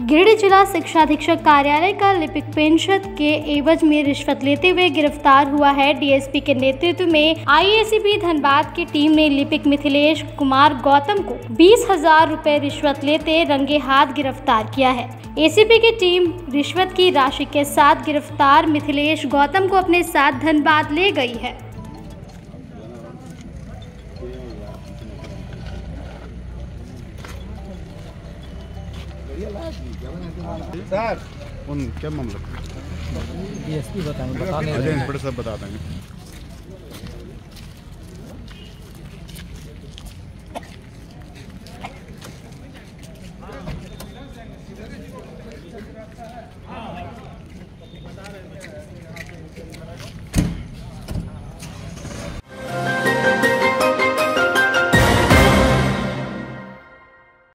गिरिडीह जिला शिक्षा अधीक्षक कार्यालय का लिपिक पेंशन के एवज में रिश्वत लेते हुए गिरफ्तार हुआ है। डीएसपी के नेतृत्व में आईएसीबी धनबाद की टीम ने लिपिक मिथिलेश कुमार गौतम को 20,000 रुपए रिश्वत लेते रंगे हाथ गिरफ्तार किया है। एसीबी की टीम रिश्वत की राशि के साथ गिरफ्तार मिथिलेश गौतम को अपने साथ धनबाद ले गई है। सर उन क्या मामला डीएसपी बताएंगे, बता देंगे।